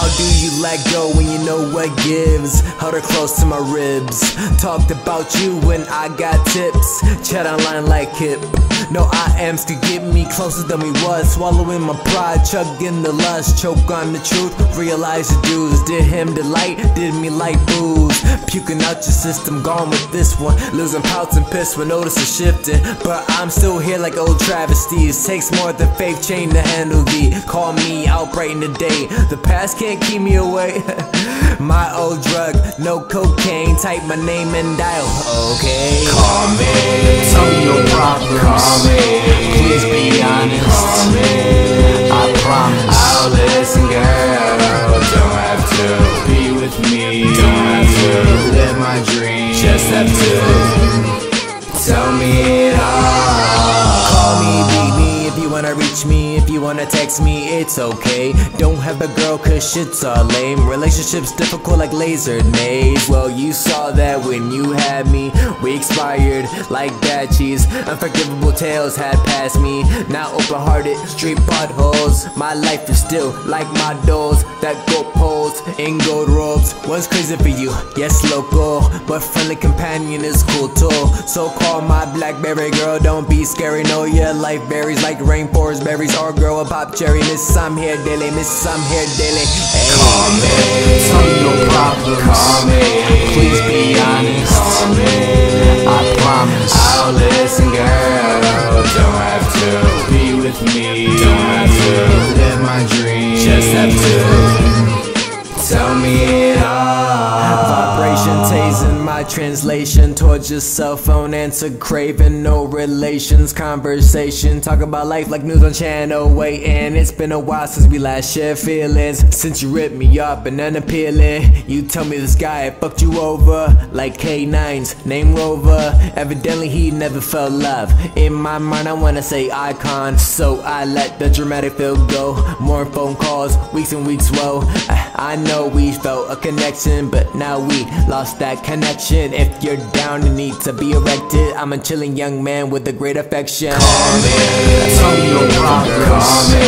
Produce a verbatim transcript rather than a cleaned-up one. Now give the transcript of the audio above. How do you let go when you know what gives? Held her close to my ribs, talked about you when I got tips. Chat online like hip, no I am's could get me closer than we was. Swallowing my pride, chugging the lust, choke on the truth, realize the dues. Did him delight, did me like booze. Puking out your system, gone with this one. Losing pouts and piss when notice is shifting, but I'm still here like old travesties. Takes more than faith chain to handle thee. Call me out bright in the day, the past can't keep me away. My old drug, no cocaine. Type my name and dial, okay? Call me, tell me your problems. Call me, please be honest. Call me, I promise I'll listen, girl. Don't have to be with me. Don't have to live my dream. Just have to tell me it all. Call me, baby, if you wanna reach me. If you wanna text me, it's okay. Don't have a girl cause shit's all lame. Relationships difficult like laser maze. Well, you saw that when you had me. We expired like bad cheese. Unforgivable tales had passed me. Now open-hearted, street potholes. My life is still like my dolls that go poles in gold robes. One's crazy for you, yes local, but friendly companion is cool too. So call my Blackberry girl, don't be scary. Know your life berries like rainforest berries are. Girl, a pop cherry, miss, I'm here daily, miss, I'm here daily. Hey. Call me, tell me your problems. Call me, please be honest. Call me, I promise I'll listen, girl. Don't have to be with me. Don't have to live my dream. Just have to tell me it all. Tasing my translation towards your cell phone, answer craving, no relations, conversation, talk about life like news on channel eight. And it's been a while since we last shared feelings, since you ripped me up and unappealing. You tell me this guy fucked you over like K nine's name Rover. Evidently he never felt love. In my mind I wanna say icon, so I let the dramatic field go. More phone calls, weeks and weeks, whoa. I, I know we felt a connection, but now we lost that connection. If you're down and need to be erected, I'm a chilling young man with a great affection. Call me, tell me your problems. Call me,